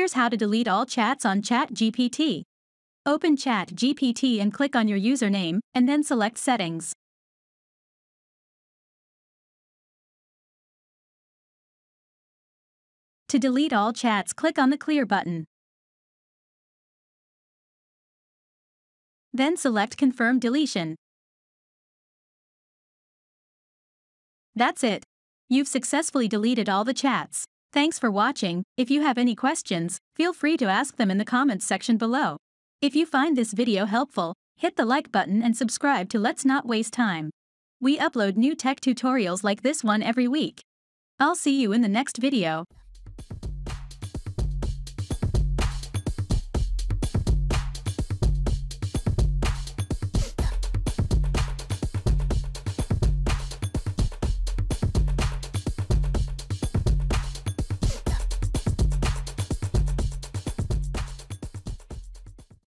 Here's how to delete all chats on ChatGPT. Open ChatGPT and click on your username, and then select Settings. To delete all chats, click on the Clear button. Then select Confirm Deletion. That's it. You've successfully deleted all the chats. Thanks for watching. If you have any questions, feel free to ask them in the comments section below. If you find this video helpful, hit the like button and subscribe to Let's Not Waste Time. We upload new tech tutorials like this one every week. I'll see you in the next video.